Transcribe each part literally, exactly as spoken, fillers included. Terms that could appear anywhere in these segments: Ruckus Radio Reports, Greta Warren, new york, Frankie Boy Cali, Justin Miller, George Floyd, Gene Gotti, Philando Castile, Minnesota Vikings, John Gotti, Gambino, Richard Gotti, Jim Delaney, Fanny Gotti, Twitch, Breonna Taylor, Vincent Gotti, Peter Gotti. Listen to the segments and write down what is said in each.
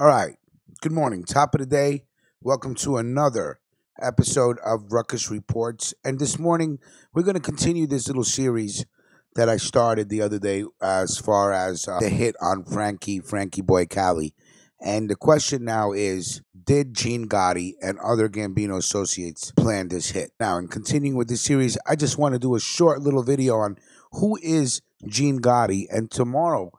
All right. Good morning. Top of the day. Welcome to another episode of Ruckus Reports. And this morning, we're going to continue this little series that I started the other day as far as uh, the hit on Frankie, Frankie Boy Cali. And the question now is, did Gene Gotti and other Gambino associates plan this hit? Now, in continuing with this series, I just want to do a short little video on who is Gene Gotti. And tomorrow,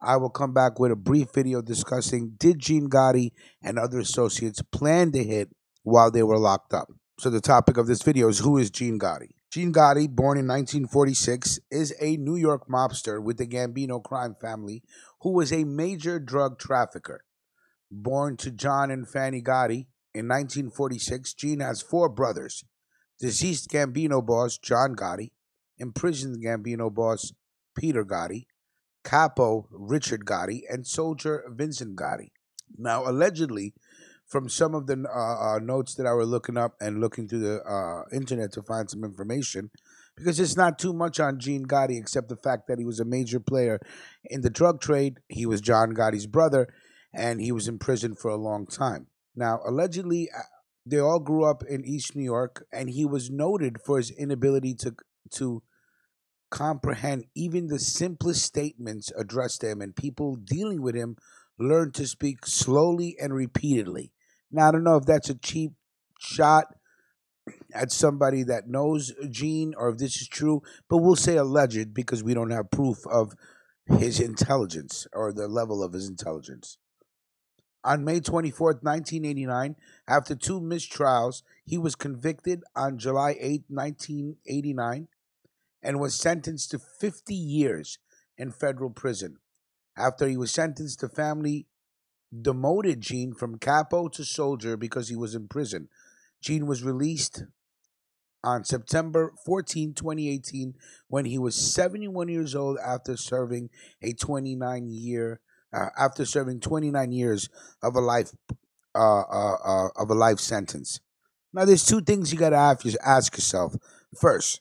I will come back with a brief video discussing, did Gene Gotti and other associates plan the hit while they were locked up? So the topic of this video is, who is Gene Gotti? Gene Gotti, born in nineteen forty-six, is a New York mobster with the Gambino crime family who was a major drug trafficker. Born to John and Fanny Gotti in nineteen forty-six, Gene has four brothers. Deceased Gambino boss John Gotti, imprisoned Gambino boss Peter Gotti, Capo Richard Gotti, and soldier Vincent Gotti. Now, allegedly, from some of the uh, uh, notes that I were looking up and looking through the uh, internet to find some information, because it's not too much on Gene Gotti except the fact that he was a major player in the drug trade. He was John Gotti's brother, and he was in prison for a long time. Now, allegedly, they all grew up in East New York, and he was noted for his inability to to. comprehend even the simplest statements addressed to him, and people dealing with him learned to speak slowly and repeatedly. Now, I don't know if that's a cheap shot at somebody that knows Gene or if this is true, but we'll say alleged because we don't have proof of his intelligence or the level of his intelligence. On May twenty-fourth, nineteen eighty-nine, after two mistrials, he was convicted on July eighth, nineteen eighty-nine, and was sentenced to fifty years in federal prison. After he was sentenced, the family demoted Gene from capo to soldier because he was in prison. Gene was released on September fourteenth, twenty eighteen, when he was seventy-one years old after serving a twenty-nine year uh, after serving twenty-nine years of a life uh, uh, uh, of a life sentence. Now, there's two things you got to ask yourself. First,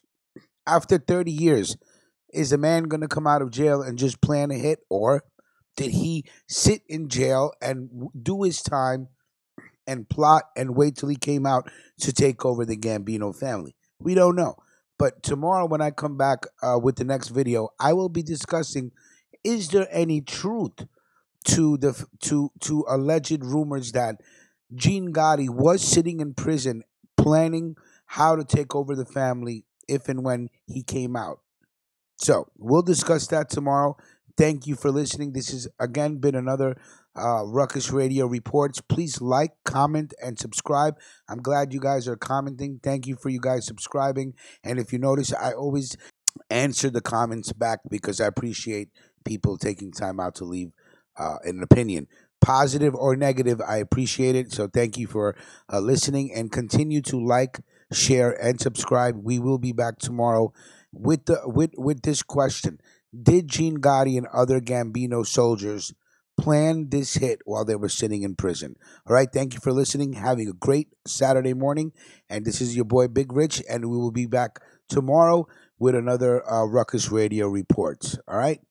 after thirty years, is a man going to come out of jail and just plan a hit? Or did he sit in jail and do his time and plot and wait till he came out to take over the Gambino family? We don't know. But tomorrow when I come back uh, with the next video, I will be discussing, is there any truth to the to to alleged rumors that Gene Gotti was sitting in prison planning how to take over the family if and when he came out? So we'll discuss that tomorrow. Thank you for listening. This has, again, been another uh, Ruckus Radio Reports. Please like, comment, and subscribe. I'm glad you guys are commenting. Thank you for you guys subscribing. And if you notice, I always answer the comments back because I appreciate people taking time out to leave uh, an opinion. Positive or negative, I appreciate it. So thank you for uh, listening, and continue to like, share, and subscribe. We will be back tomorrow with the with with this question: did Gene Gotti and other Gambino soldiers plan this hit while they were sitting in prison? All right, thank you for listening. Having a great Saturday morning, and this is your boy Big Rich, and we will be back tomorrow with another uh, Ruckus Radio Reports. All right,